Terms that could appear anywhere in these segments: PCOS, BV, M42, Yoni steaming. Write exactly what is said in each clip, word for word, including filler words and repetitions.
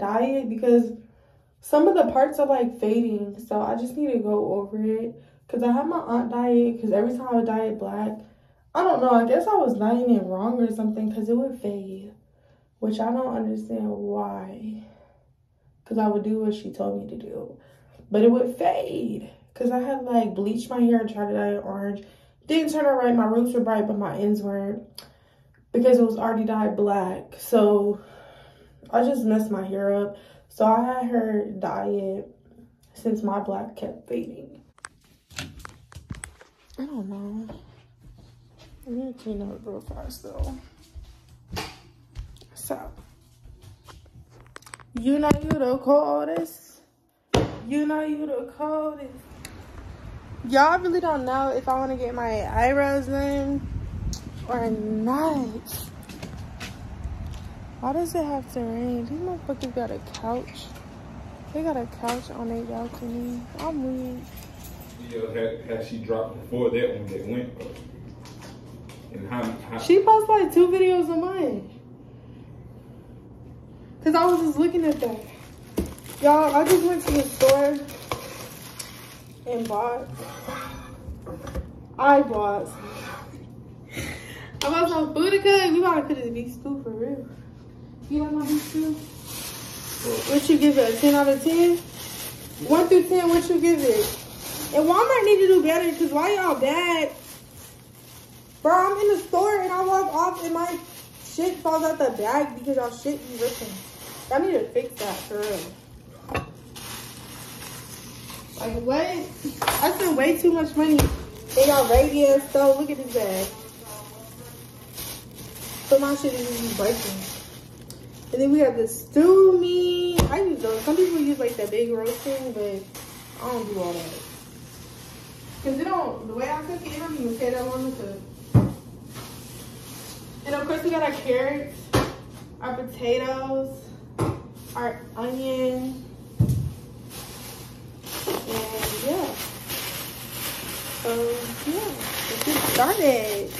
Diet, because some of the parts are like fading, so I just need to go over it. Because I have my aunt diet, because every time I diet black, I don't know, I guess I was dieting it wrong or something, because it would fade, which I don't understand why, because I would do what she told me to do, but it would fade because I had like bleached my hair and tried to dye it orange. Didn't turn out right. My roots were bright but my ends weren't, because it was already dyed black. So I just messed my hair up. So I had her dye it since my black kept fading. I don't know. I need to clean up real fast though. So, you know you the coldest. You know you the coldest. Y'all really don't know if I want to get my eyebrows done or not. Why does it have to rain? These motherfuckers got a couch. They got a couch on their balcony. I'm weak. Yeah, had, had she dropped before that one, they went. And how, how? She posts like two videos a month. Cause I was just looking at that. Y'all, I just went to the store and bought. I bought. I bought some food to cook. We gotta cook this beef stew for real. You like my beef stew? What you give it? A ten out of ten? one through ten, what you give it? And Walmart need to do better, because why y'all bad? Bro, I'm in the store and I walk off and my shit falls out the bag because y'all shit be ripping. I need to fix that for real. Like what? I spent way too much money. They got radios, so look at this bag. So my shit is just breaking. And then we have the stew meat. I use those. Some people use like that big roast thing, but I don't do all that. Cause it don't, the way I cook it, it don't even take that long to cook. And of course we got our carrots, our potatoes, our onion, and yeah. So yeah, let's get started.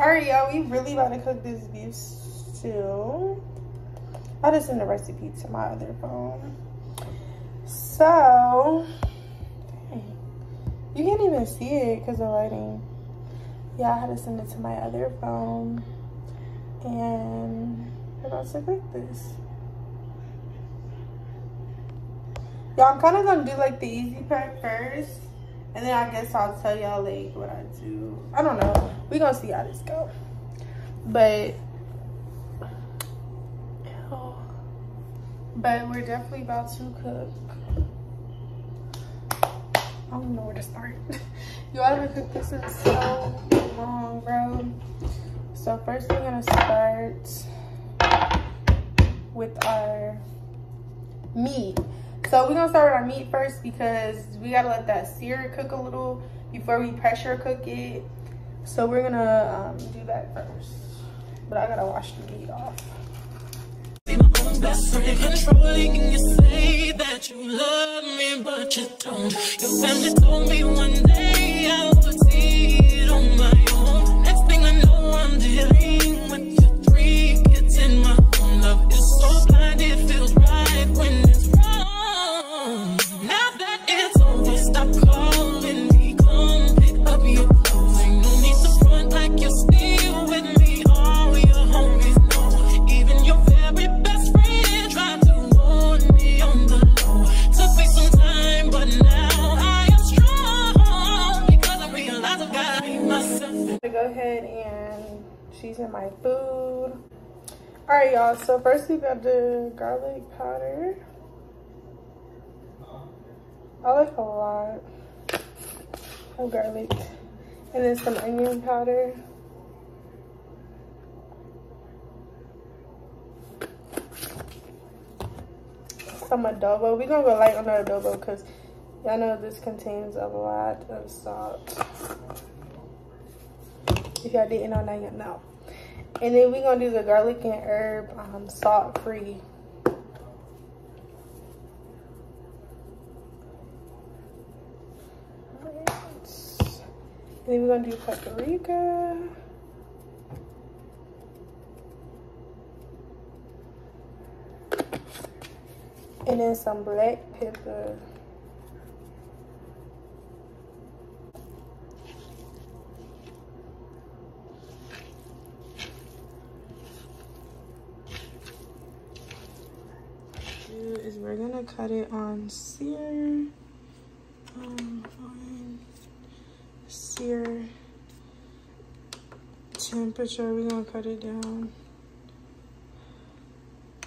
All right, y'all, we really about to cook this beef stew. I just send the recipe to my other phone. So, dang, you can't even see it because of lighting. Yeah, I had to send it to my other phone. And we're about to cook this. Y'all, I'm kind of going to do like the easy part first. And then I guess I'll tell y'all like what I do. I don't know. We're going to see how this goes. But... But we're definitely about to cook. I don't know where to start. You all haven't cooked this in so long, bro. So first we're gonna start with our meat. So we're gonna start with our meat first, because we gotta let that sear cook a little before we pressure cook it. So we're gonna um, do that first. But I gotta wash the meat off. Best friend controlling, and you say that you love me, but you don't. Your family told me one day I would see it on my own. Next thing I know, I'm dealing with your three kids in my own. Love is so blind, it feels right when it's wrong. Now that it's over, stop calling me. Come pick up your clothes. Ain't no need to front like you're still with me. All your homies know, even your very best. Go ahead and season my food. All right, y'all, so first we got the garlic powder. I like a lot of garlic. And then some onion powder. Some adobo. We're gonna go light on our adobo because y'all know this contains a lot of salt. If y'all didn't know, now you know. And then we're gonna do the garlic and herb um, salt free. Alright. And then we're gonna do Costa Rica. And then some black pepper. Is we're gonna cut it on sear, um, on sear temperature. We're gonna cut it down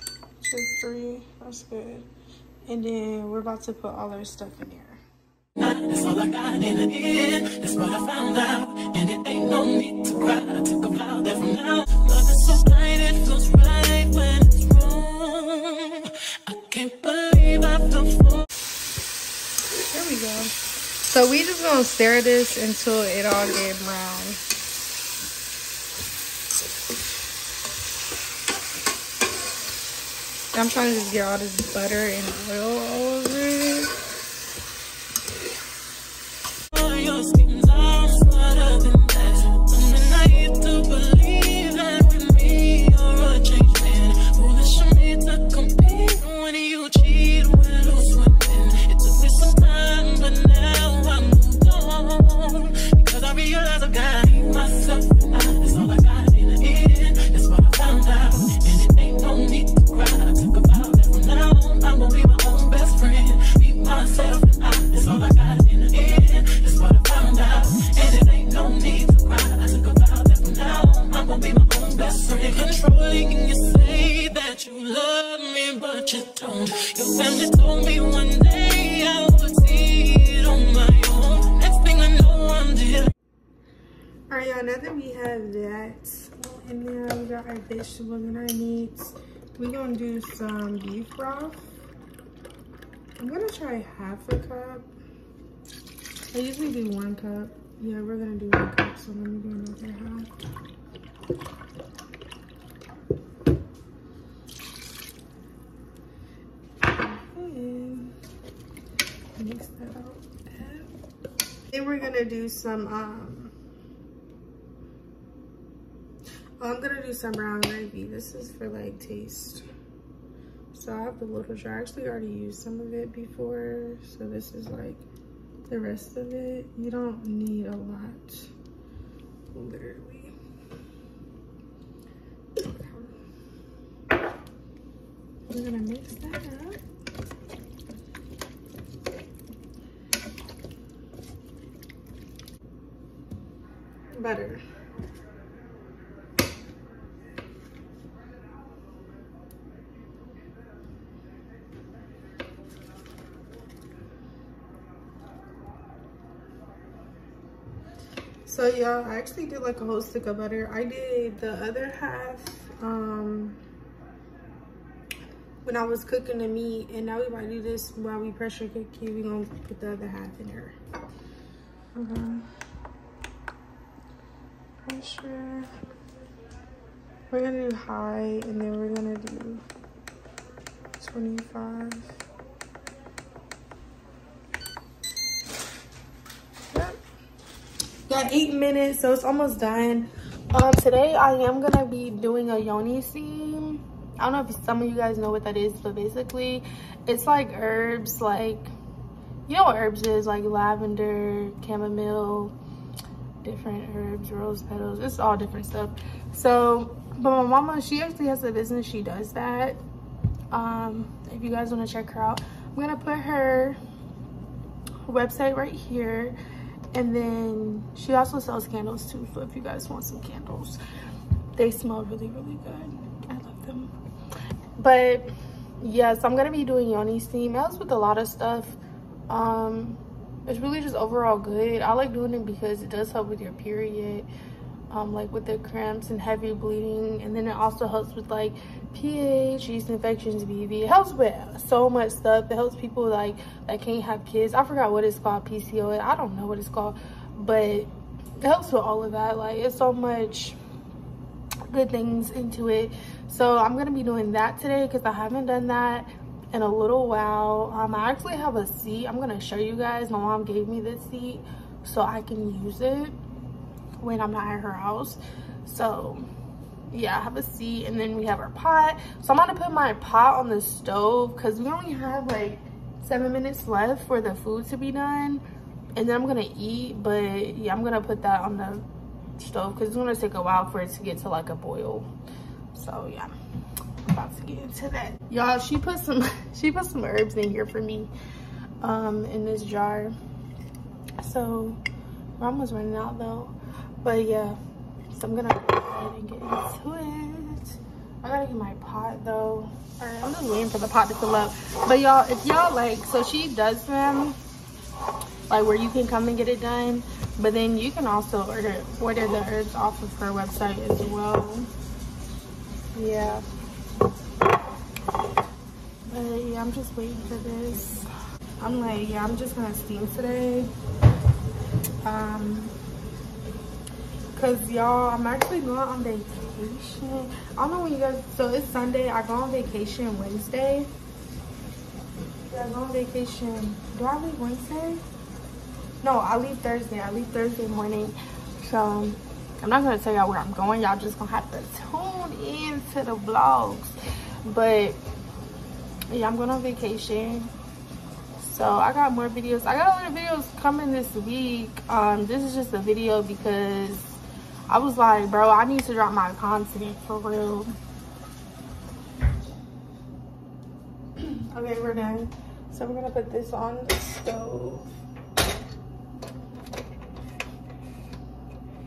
to three. That's good. And then we're about to put all our stuff in here. That's all I got in the end. That's what I found out. And it ain't no need to cry. I took a vow there from now. Love is so blind, it feels right when it's wrong. I can't believe I feel full. There we go. So we just gonna stir this until it all get brown. I'm trying to just get all this butter and oil over it. Vegetables and our meats. We're gonna do some beef broth. I'm gonna try half a cup. I usually do one cup. Yeah, we're gonna do one cup, so let me do another half. And mix that out. Then we're gonna do some um I'm gonna do some brown gravy. This is for like taste. So I have the little jar. I actually already used some of it before. So this is like the rest of it. You don't need a lot, literally. We're gonna mix that up. Butter. So y'all, I actually did like a whole stick of butter. I did the other half um, when I was cooking the meat, and now we might do this while we pressure cook it. We're gonna put the other half in there. Okay. Pressure. We're gonna do high, and then we're gonna do twenty-five. Got eight minutes, so it's almost done. Um today I am gonna be doing a yoni seed. I don't know if some of you guys know what that is, but basically it's like herbs, like, you know what herbs is, like lavender, chamomile, different herbs, rose petals, it's all different stuff. So but my mama, she actually has a business, she does that. Um if you guys want to check her out, I'm gonna put her website right here. And then she also sells candles too, so if you guys want some candles, they smell really, really good. I love them. But yes, I'm gonna be doing yoni steam. I was with a lot of stuff. Um it's really just overall good. I like doing it because it does help with your period, um like with the cramps and heavy bleeding, and then it also helps with like pH, yeast infections, B V. It helps with so much stuff. It helps people like that can't have kids. I forgot what it's called, P C O S. I don't know what it's called, but it helps with all of that. Like, it's so much good things into it. So I'm gonna be doing that today because I haven't done that in a little while. um I actually have a seat. I'm gonna show you guys. My mom gave me this seat so I can use it when I'm not at her house. So yeah, I have a seat, and then we have our pot. So I'm gonna put my pot on the stove because we only have like seven minutes left for the food to be done, and then I'm gonna eat. But yeah, I'm gonna put that on the stove because it's gonna take a while for it to get to like a boil. So yeah, I'm about to get into that, y'all. She put some she put some herbs in here for me, um in this jar. So we're almost running out though. But yeah, so I'm gonna go ahead and get into it. I gotta get my pot though. All right, I'm just waiting for the pot to fill up. But y'all, if y'all like, so she does them like where you can come and get it done, but then you can also order order the herbs off of her website as well. Yeah, but yeah, I'm just waiting for this. I'm like, yeah, I'm just gonna steam today, um because y'all, I'm actually going on vacation. I don't know when you guys, so it's Sunday. I go on vacation Wednesday. I go on vacation. Do I leave Wednesday? No, I leave Thursday. I leave Thursday morning. So I'm not gonna tell y'all where I'm going. Y'all just gonna have to tune in to the vlogs. But yeah, I'm going on vacation. So I got more videos. I got other videos coming this week. Um, this is just a video because I was like, bro, I need to drop my content for real. Okay, we're done. So we're gonna put this on the stove.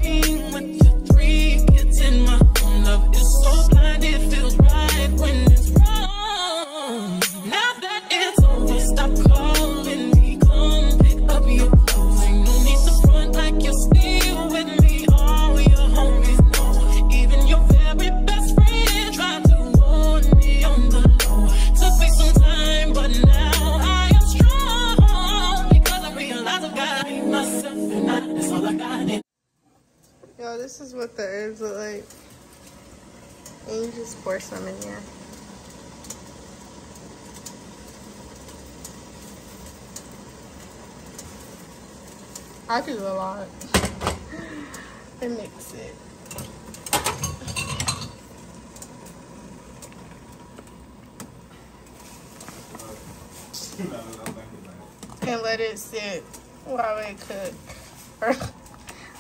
With the three kids in my own love is so blind, it feels right when it's wrong. Now that it's over, stop calling me, come pick up your clothes. Ain't no need to front like you're still with me. All your homies know, even your very best friend tried to warn me on the low. Took me some time, but now I am strong because I realize I've got me myself, and I, that's all I got. Yo, this is what the herbs look like. And you just pour some in here. I do a lot. And mix it. And let it sit while it cooks.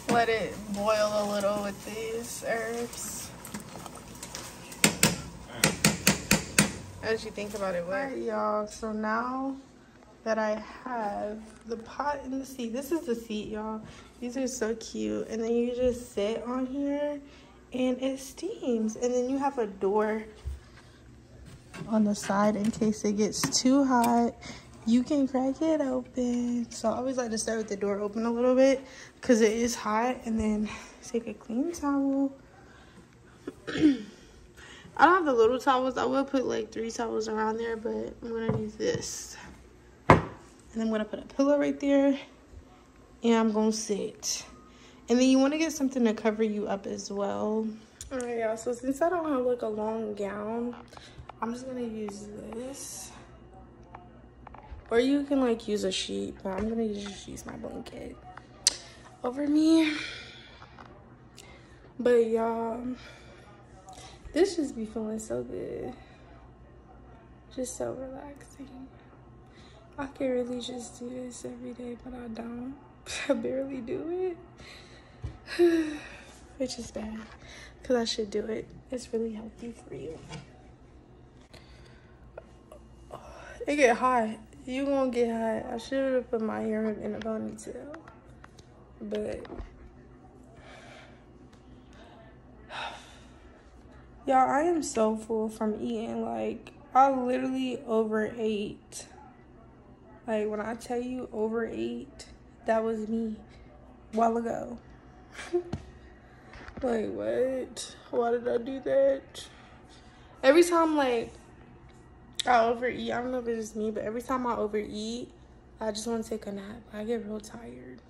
Let it boil a little with these herbs. As you think about it, what? All right, y'all. So now that I have the pot and the seat, this is the seat, y'all. These are so cute. And then you just sit on here and it steams. And then you have a door on the side in case it gets too hot. You can crack it open. So I always like to start with the door open a little bit because it is hot. And then take a clean towel. I don't have the little towels. I will put like three towels around there, but I'm gonna do this. And I'm gonna put a pillow right there. And I'm gonna sit. And then you wanna get something to cover you up as well. All right, y'all, so since I don't have like a long gown, I'm just gonna use this. Or you can like use a sheet, but I'm gonna just use my blanket over me. But y'all, this just be feeling so good. Just so relaxing. I could really just do this every day, but I don't. I barely do it. Which is bad, because I should do it. It's really healthy for you. It get hot. You gonna get hot. I should have put my hair in a ponytail, but Y'all, I am so full from eating. Like, I literally overate. Like, when I tell you overate, that was me a while ago. Like, what? Why did I do that? Every time, like, I overeat, I don't know if it's just me, but every time I overeat, I just want to take a nap. I get real tired.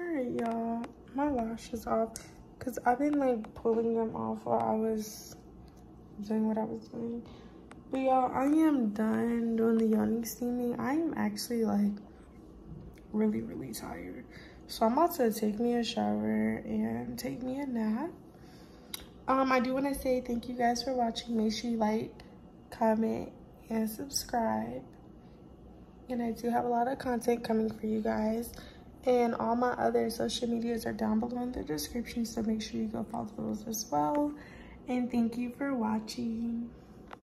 All right, y'all. My lashes off. Because I've been, like, pulling them off while I was doing what I was doing. But, y'all, I am done doing the yawning steaming. I am actually, like, really, really tired. So I'm about to take me a shower and take me a nap. Um, I do want to say thank you guys for watching. Make sure you like, comment, and subscribe. And I do have a lot of content coming for you guys. And all my other social medias are down below in the description. So make sure you go follow those as well. And thank you for watching.